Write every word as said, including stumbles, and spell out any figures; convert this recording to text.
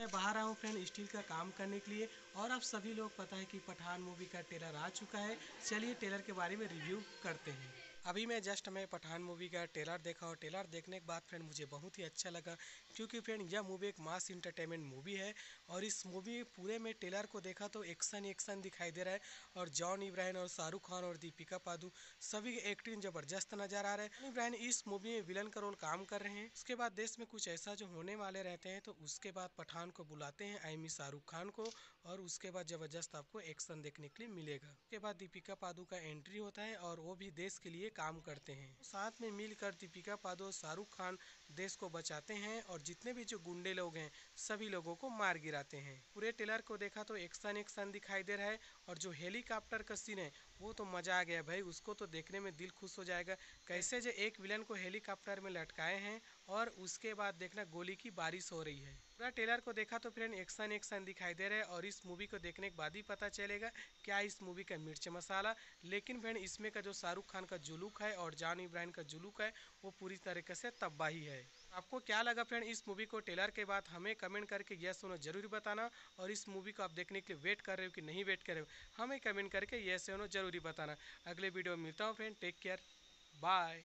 मैं बाहर आया हूँ फ्रेंड स्टील का काम करने के लिए। और आप सभी लोग पता है कि पठान मूवी का ट्रेलर आ चुका है। चलिए ट्रेलर के बारे में रिव्यू करते हैं। अभी मैं जस्ट मैं पठान मूवी का ट्रेलर देखा और ट्रेलर देखने के बाद फ्रेंड मुझे बहुत ही अच्छा लगा, क्योंकि फ्रेंड यह मूवी एक मास इंटरटेनमेंट मूवी है। और इस मूवी पूरे में ट्रेलर को देखा तो एक्शन एक्शन दिखाई दे रहा है। और जॉन इब्राहिम और शाहरुख खान और दीपिका पादु सभी एक्टिंग ज़बरदस्त नज़र आ रहा है। जॉन इब्राहिम इस मूवी में विलन का रोल काम कर रहे हैं। उसके बाद देश में कुछ ऐसा जो होने वाले रहते हैं तो उसके बाद पठान को बुलाते हैं आई मी शाहरुख खान को, और उसके बाद ज़बरदस्त आपको एक्शन देखने के लिए मिलेगा। उसके बाद दीपिका पादु का एंट्री होता है और वो भी देश के लिए काम करते हैं। साथ में मिलकर दीपिका पादुकोण और शाहरुख खान देश को बचाते हैं और जितने भी जो गुंडे लोग हैं सभी लोगों को मार गिराते हैं। पूरे ट्रेलर को देखा तो एक्शन एक्शन दिखाई दे रहा है। और जो हेलीकॉप्टर का सीन है वो तो मजा आ गया भाई, उसको तो देखने में दिल खुश हो जाएगा। कैसे जो एक विलन को हेलीकॉप्टर में लटकाए हैं और उसके बाद देखना गोली की बारिश हो रही है। पूरा ट्रेलर को देखा तो फ्रेंड एक्शन एक्शन दिखाई दे रहा है। और इस मूवी को देखने के बाद ही पता चलेगा क्या इस मूवी का मिर्च मसाला। लेकिन फ्रेंड इसमें का जो शाहरुख खान का जुलूक है और जान इब्राहिम का जुलूक है वो पूरी तरीके से तबाही है। आपको क्या लगा फ्रेंड इस मूवी को ट्रेलर के बाद, हमें कमेंट करके यस और नो जरूर बताना। और इस मूवी को आप देखने के लिए वेट कर रहे हो कि नहीं वेट कर रहे हो, हमें कमेंट करके यस और नो जरूर बताना। अगले वीडियो में मिलता हूँ फ्रेंड, टेक केयर, बाय।